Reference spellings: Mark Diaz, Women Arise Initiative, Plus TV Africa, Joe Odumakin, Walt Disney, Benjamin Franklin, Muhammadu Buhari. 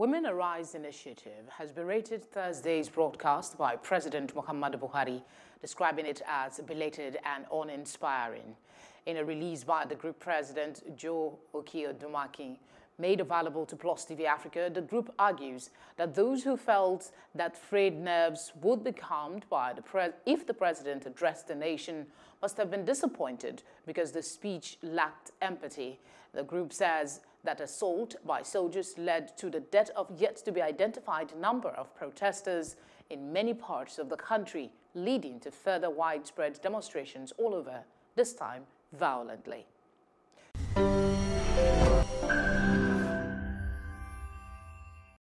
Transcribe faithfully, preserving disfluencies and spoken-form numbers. Women Arise Initiative has berated Thursday's broadcast by President Muhammadu Buhari, describing it as belated and uninspiring. In a release by the group president, Joe Odumakin, made available to Plus T V Africa, the group argues that those who felt that frayed nerves would be calmed by the pres if the president addressed the nation must have been disappointed because the speech lacked empathy. The group says that assault by soldiers led to the death of yet-to-be-identified number of protesters in many parts of the country, leading to further widespread demonstrations all over, this time violently.